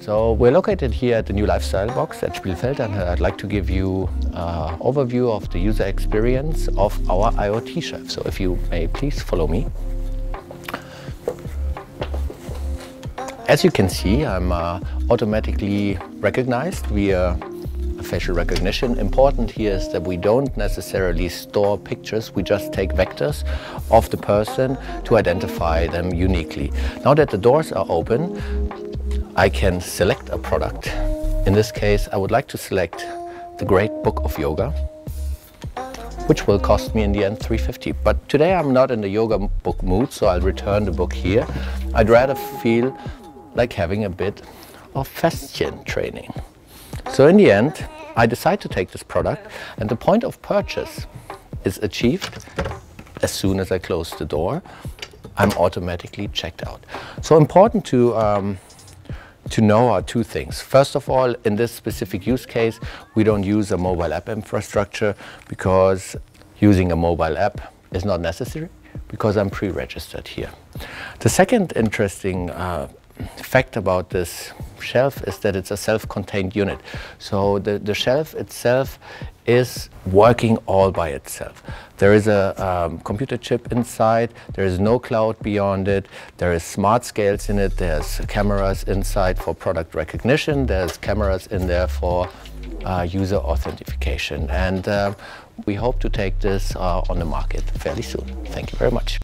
So we're located here at the New Lifestyle Box at Spielfeld, and I'd like to give you an overview of the user experience of our IoT shelf. So if you may please follow me. As you can see, I'm automatically recognized via facial recognition. Important here is that we don't necessarily store pictures, we just take vectors of the person to identify them uniquely. Now that the doors are open, I can select a product. In this case, I would like to select the Great Book of Yoga, which will cost me in the end $3.50. But today I'm not in the yoga book mood, so I'll return the book here. I'd rather feel like having a bit of fashion training. So in the end, I decide to take this product, and the point of purchase is achieved as soon as I close the door. I'm automatically checked out. So important to know are two things. First of all, in this specific use case, we don't use a mobile app infrastructure because using a mobile app is not necessary because I'm pre-registered here. The second interesting fact about this shelf is that it's a self-contained unit. So the shelf itself is working all by itself. There is a computer chip inside, there is no cloud beyond it, there is smart scales in it, there's cameras inside for product recognition, there's cameras in there for user authentication. And we hope to take this on the market fairly soon. Thank you very much.